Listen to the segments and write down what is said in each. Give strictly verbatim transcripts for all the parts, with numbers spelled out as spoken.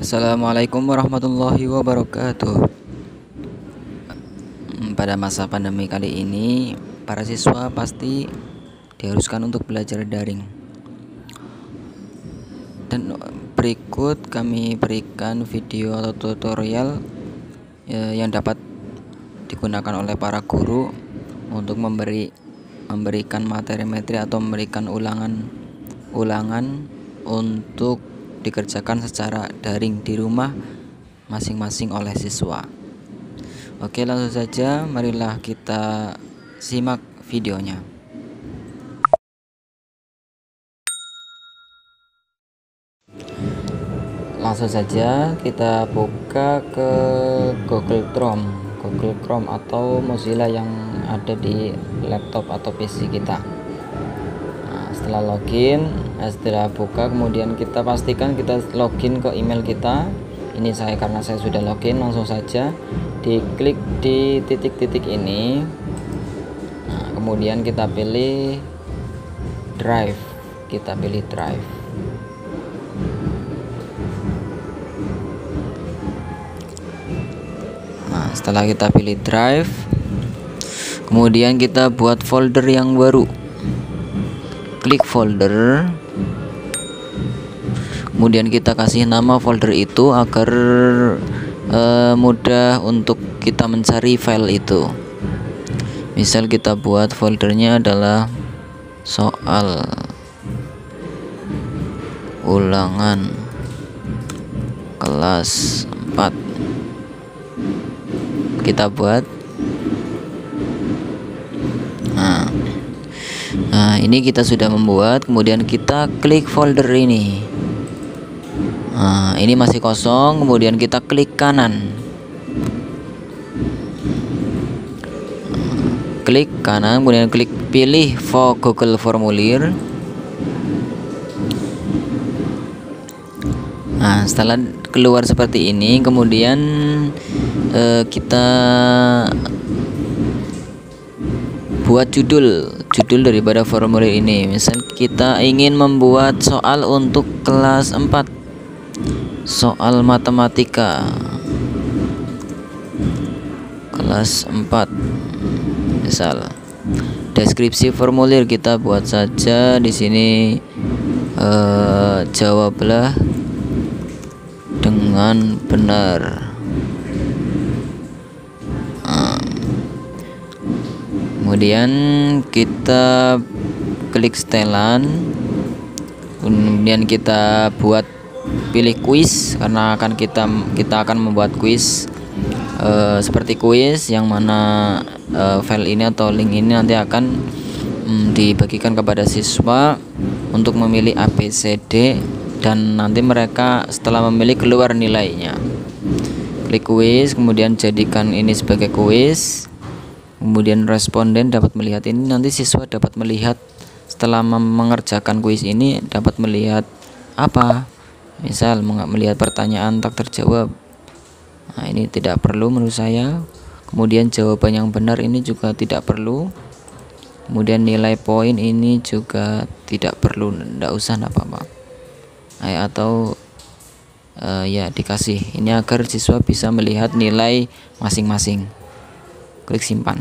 Assalamualaikum warahmatullahi wabarakatuh. Pada masa pandemi kali ini, para siswa pasti diharuskan untuk belajar daring. Dan berikut kami berikan video atau tutorial yang dapat digunakan oleh para guru untuk memberi memberikan materi-materi atau memberikan ulangan-ulangan untuk dikerjakan secara daring di rumah masing-masing oleh siswa. Oke, langsung saja marilah kita simak videonya. Langsung saja kita buka ke Google Chrome, Google Chrome atau Mozilla yang ada di laptop atau P C kita. Nah, setelah login, setelah buka, kemudian kita pastikan kita login ke email kita. Ini saya karena saya sudah login, langsung saja diklik di titik-titik ini. Nah, kemudian kita pilih Drive, kita pilih Drive. Nah, setelah kita pilih Drive, kemudian kita buat folder yang baru. Klik folder, kemudian kita kasih nama folder itu agar e, mudah untuk kita mencari file itu. Misal kita buat foldernya adalah soal ulangan kelas empat, kita buat. Nah, Nah, ini kita sudah membuat, kemudian kita klik folder ini. Nah, ini masih kosong, kemudian kita klik kanan. Klik kanan, kemudian klik pilih for Google Formulir. Nah, setelah keluar seperti ini, kemudian eh, kita buat judul judul daripada formulir ini. Misal kita ingin membuat soal untuk kelas empat, soal matematika kelas empat. Misal deskripsi formulir, kita buat saja di sini eh, jawablah dengan benar. Kemudian kita klik setelan, kemudian kita buat pilih kuis, karena akan kita kita akan membuat kuis e, seperti kuis yang mana e, file ini atau link ini nanti akan mm, dibagikan kepada siswa untuk memilih A B C D, dan nanti mereka setelah memilih keluar nilainya. Klik kuis, kemudian jadikan ini sebagai kuis. Kemudian responden dapat melihat ini, nanti siswa dapat melihat setelah mengerjakan kuis ini dapat melihat apa, misal melihat pertanyaan tak terjawab. Nah, ini tidak perlu menurut saya. Kemudian jawaban yang benar ini juga tidak perlu. Kemudian nilai poin ini juga tidak perlu, tidak usah, tidak apa-apa. Nah, atau uh, ya dikasih ini agar siswa bisa melihat nilai masing-masing. Klik simpan.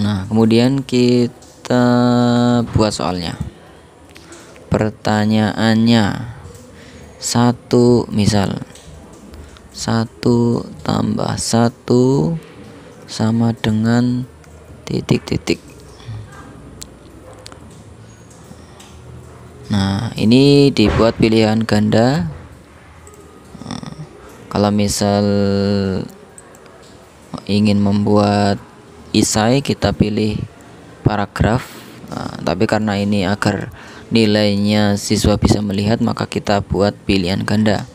Nah, kemudian kita buat soalnya. Pertanyaannya satu, misal satu tambah satu sama dengan titik-titik. Nah, ini dibuat pilihan ganda. Kalau misal ingin membuat isai, kita pilih paragraf. Nah, tapi karena ini agar nilainya siswa bisa melihat, maka kita buat pilihan ganda.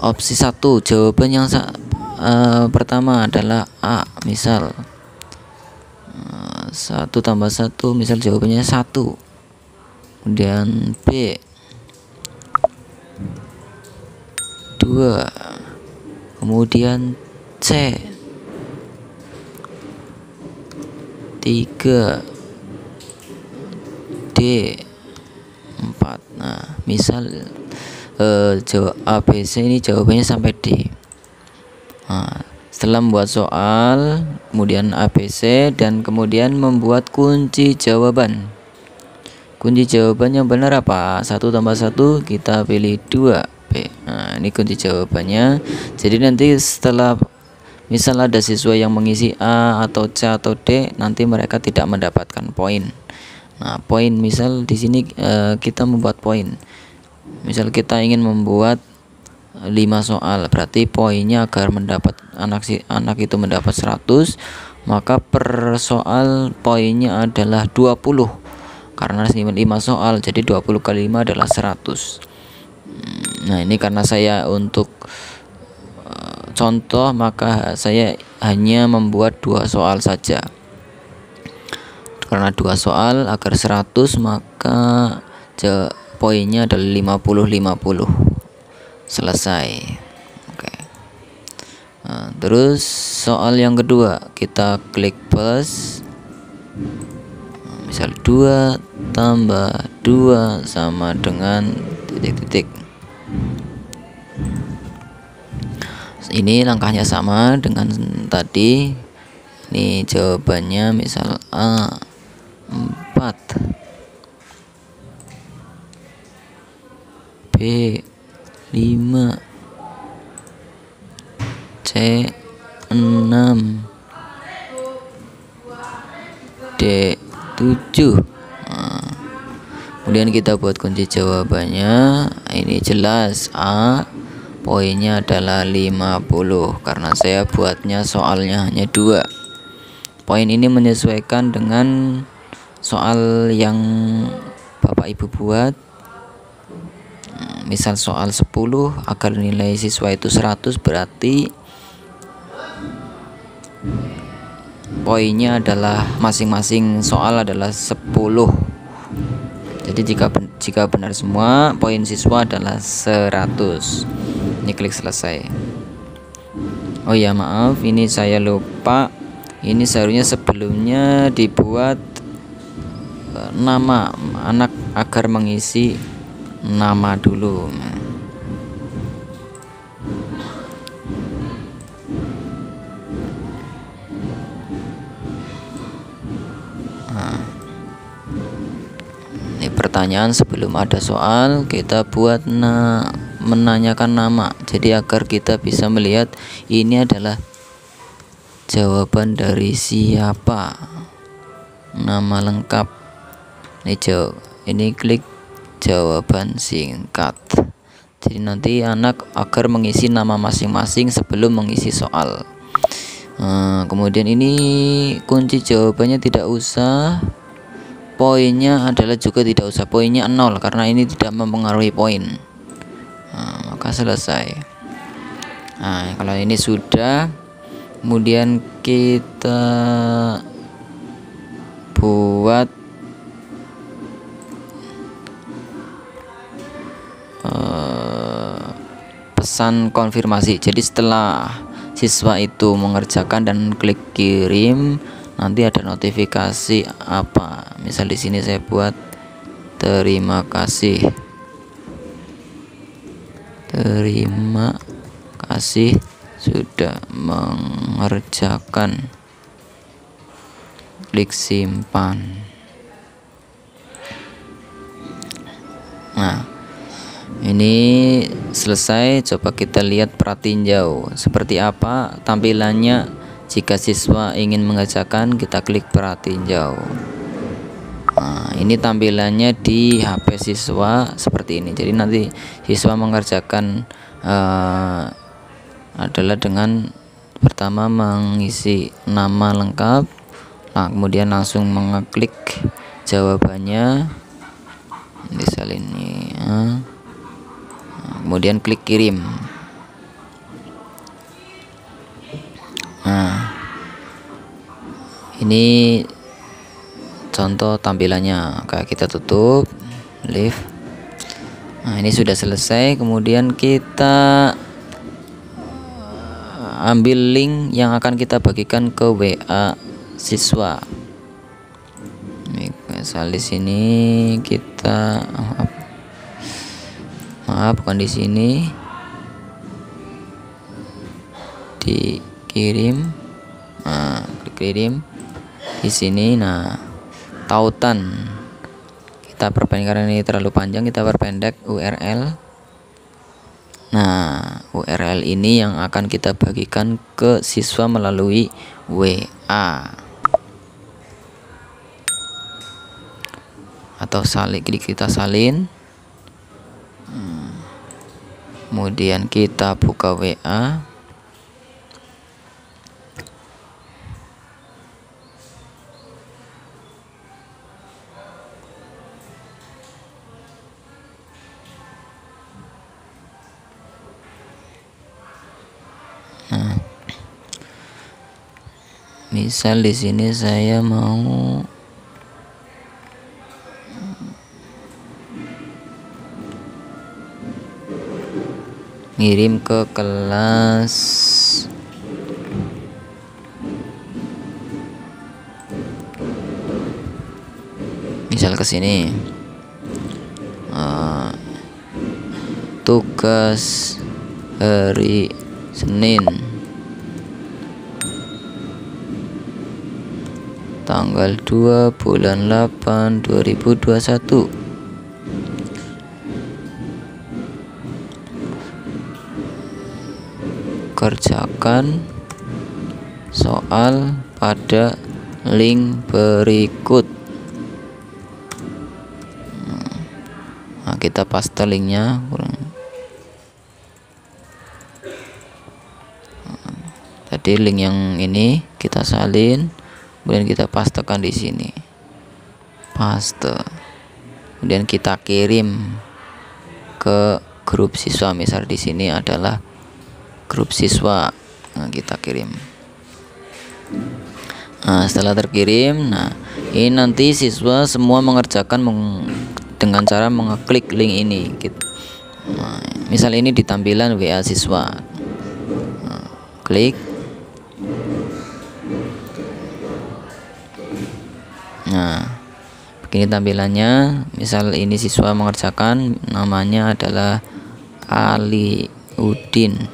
Opsi satu, jawaban yang uh, pertama adalah A. Misal uh, satu tambah satu, misal jawabannya satu. Kemudian B dua, kemudian C tiga, D empat. Nah, misal eh, jawab A B C, ini jawabannya sampai D. Nah, setelah membuat soal, kemudian A B C, dan kemudian membuat kunci jawaban. Kunci jawaban yang benar apa? satu tambah satu kita pilih dua B. Nah, ini kunci jawabannya. Jadi nanti setelah misal ada siswa yang mengisi A atau C atau D, nanti mereka tidak mendapatkan poin. Nah, poin misal di sini e, kita membuat poin. Misal kita ingin membuat lima soal, berarti poinnya agar mendapat anak si anak itu mendapat seratus, maka per soal poinnya adalah dua puluh. Karena lima soal, jadi dua puluh kali lima adalah seratus. Nah, ini karena saya untuk uh, contoh, maka saya hanya membuat dua soal saja. Karena dua soal agar seratus, maka poinnya adalah lima puluh lima puluh. Selesai. Oke. Nah, terus soal yang kedua, kita klik plus. Misal dua tambah dua sama dengan titik-titik. Ini langkahnya sama dengan tadi. Ini jawabannya misal A empat, B lima, C enam, D tujuh. Nah, kemudian kita buat kunci jawabannya. Ini jelas A, poinnya adalah lima puluh, karena saya buatnya soalnya hanya dua. Poin ini menyesuaikan dengan soal yang Bapak Ibu buat. Misal soal sepuluh, agar nilai siswa itu seratus, berarti poinnya adalah masing-masing soal adalah sepuluh. Jadi jika jika benar semua, poin siswa adalah seratus. Ini klik selesai. Oh ya, maaf, ini saya lupa. Ini seharusnya sebelumnya dibuat nama anak agar mengisi nama dulu. Nah, ini pertanyaan sebelum ada soal, kita buat na menanyakan nama. Jadi agar kita bisa melihat ini adalah jawaban dari siapa, nama lengkap. Ini jawab, ini klik jawaban singkat. Jadi nanti anak agar mengisi nama masing-masing sebelum mengisi soal. Hmm, kemudian ini kunci jawabannya tidak usah, poinnya adalah juga tidak usah, poinnya nol karena ini tidak mempengaruhi poin. Hmm, maka selesai. Nah, kalau ini sudah, kemudian kita buat pesan konfirmasi. Jadi setelah siswa itu mengerjakan dan klik kirim, nanti ada notifikasi apa. Misal di sini saya buat terima kasih, terima kasih sudah mengerjakan, klik simpan. Nah, ini selesai. Coba kita lihat, perhatiin jauh seperti apa tampilannya. Jika siswa ingin mengerjakan, kita klik perhatiin jauh. Nah, ini tampilannya di H P siswa seperti ini. Jadi nanti siswa mengerjakan uh, adalah dengan pertama mengisi nama lengkap. Nah, kemudian langsung mengeklik jawabannya. Misal ini. Uh. Kemudian klik kirim. Nah, ini contoh tampilannya. Kayak kita tutup, leave. Nah, ini sudah selesai. Kemudian kita ambil link yang akan kita bagikan ke W A siswa. Misal di sini kita Maaf, bukan di sini. Dikirim. Nah, dikirim di sini. Nah, tautan. Kita perpendek karena ini terlalu panjang, kita perpendek U R L. Nah, U R L ini yang akan kita bagikan ke siswa melalui W A. Atau salin, klik kita salin. Kemudian kita buka W A. Misal di sini saya mau ngirim ke kelas misal ke sini uh, tugas hari Senin tanggal dua bulan delapan dua ribu dua puluh satu. Kerjakan soal pada link berikut. Nah, kita paste linknya. Tadi link yang ini kita salin. Kemudian kita pastekan di sini, paste. Kemudian kita kirim ke grup siswa. Misal di sini adalah grup siswa. Nah, kita kirim. Nah, setelah terkirim, nah ini nanti siswa semua mengerjakan meng dengan cara mengeklik link ini. Nah, misal ini di tampilan W A siswa. Nah, klik. Nah, begini tampilannya. Misal ini siswa mengerjakan, namanya adalah Aliudin.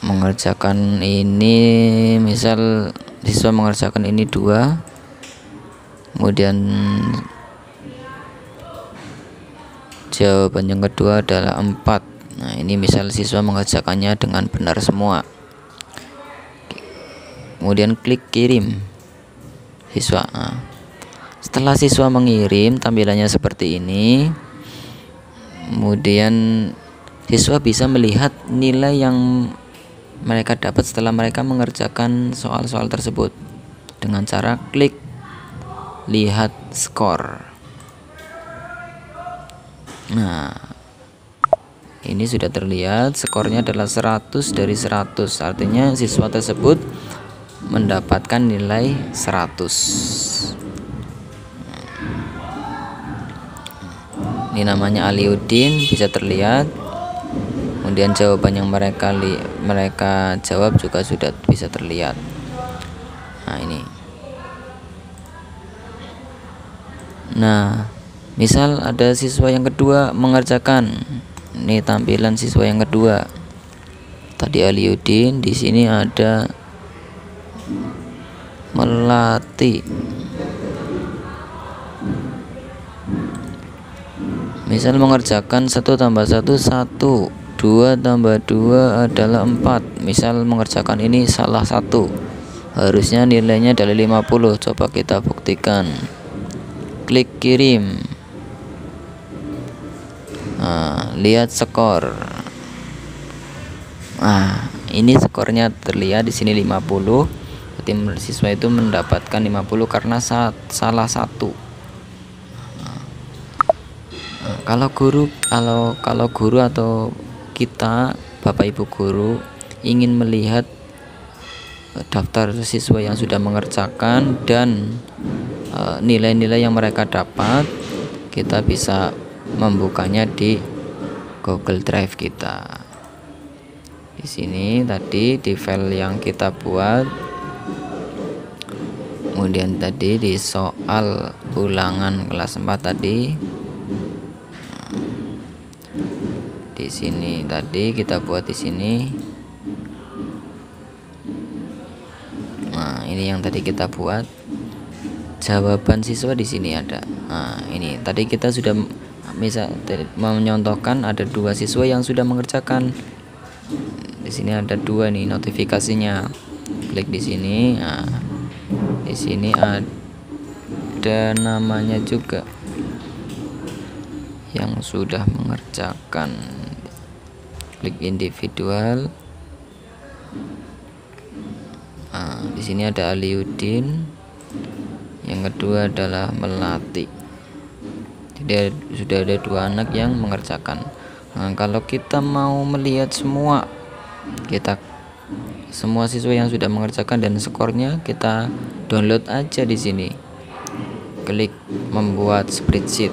Mengerjakan ini, misal siswa mengerjakan ini dua. Kemudian jawaban yang kedua adalah empat. Nah, ini misal siswa mengerjakannya dengan benar semua. Kemudian klik kirim siswa. Nah, setelah siswa mengirim tampilannya seperti ini. Kemudian siswa bisa melihat nilai yang mereka dapat setelah mereka mengerjakan soal-soal tersebut dengan cara klik lihat skor. Nah, ini sudah terlihat skornya adalah seratus dari seratus, artinya siswa tersebut mendapatkan nilai seratus. Ini namanya Aliudin, bisa terlihat. Kemudian jawaban yang mereka li mereka jawab juga sudah bisa terlihat. Nah, ini. Nah, misal ada siswa yang kedua mengerjakan. Ini tampilan siswa yang kedua. Tadi Aliudin, di sini ada Melati. Misal mengerjakan satu tambah satu, satu, dua tambah dua adalah empat. Misal mengerjakan ini salah satu, harusnya nilainya dari lima puluh. Coba kita buktikan. Klik kirim. Nah, lihat skor. Nah, ini skornya terlihat di sini lima puluh. Tim siswa itu mendapatkan lima puluh karena saat salah satu. Nah, kalau guru kalau kalau guru atau kita Bapak Ibu guru ingin melihat daftar siswa yang sudah mengerjakan dan nilai-nilai uh, yang mereka dapat, kita bisa membukanya di Google Drive kita. Di sini tadi di file yang kita buat. kemudian tadi di soal ulangan kelas empat tadi, di sini tadi kita buat di sini. Nah, ini yang tadi kita buat. Jawaban siswa di sini ada. Nah, ini tadi kita sudah misal menyontohkan ada dua siswa yang sudah mengerjakan. Di sini ada dua nih notifikasinya. Klik di sini. Nah, di sini ada namanya juga yang sudah mengerjakan. Klik individual. Nah, di sini ada Aliudin. Yang kedua adalah Melati. Jadi sudah ada dua anak yang mengerjakan. Nah, kalau kita mau melihat semua, kita semua siswa yang sudah mengerjakan dan skornya, kita download aja di sini. Klik membuat spreadsheet.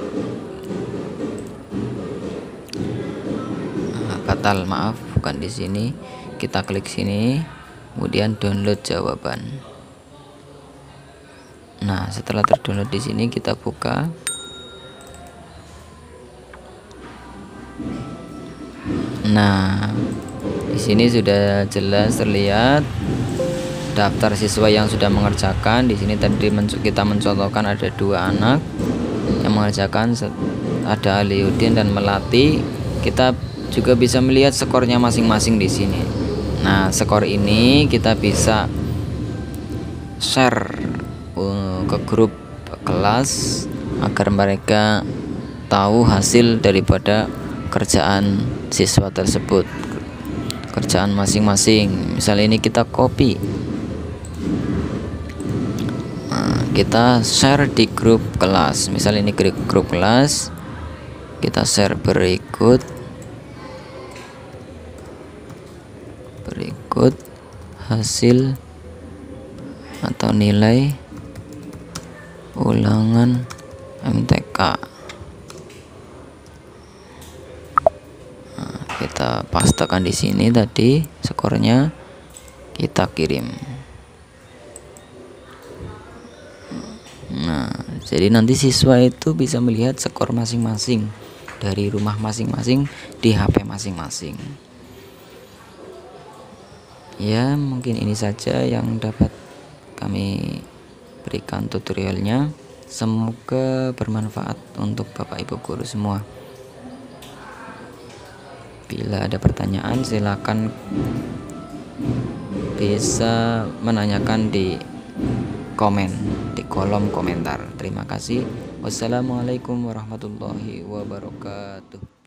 Nah, batal, maaf, bukan di sini. Kita klik sini, kemudian download jawaban. Nah, setelah terdownload di sini kita buka. Nah, di sini sudah jelas terlihat daftar siswa yang sudah mengerjakan. Di sini tadi kita mencontohkan ada dua anak yang mengerjakan, ada Aliudin dan Melati. Kita juga bisa melihat skornya masing-masing di sini. Nah, skor ini kita bisa share ke grup kelas agar mereka tahu hasil daripada kerjaan siswa tersebut, kerjaan masing-masing. Misalnya ini kita copy, nah, kita share di grup kelas. Misalnya ini grup kelas, kita share berikut berikut hasil atau nilai ulangan M T K. Nah, kita pastekan di sini tadi skornya, kita kirim. Nah, jadi nanti siswa itu bisa melihat skor masing-masing dari rumah masing-masing di H P masing-masing. Ya, mungkin ini saja yang dapat kami berikan tutorialnya, semoga bermanfaat untuk Bapak Ibu guru semua. Bila ada pertanyaan silakan bisa menanyakan di komen, di kolom komentar. Terima kasih. Wassalamualaikum warahmatullahi wabarakatuh.